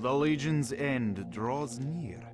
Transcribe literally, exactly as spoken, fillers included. The Legion's end draws near.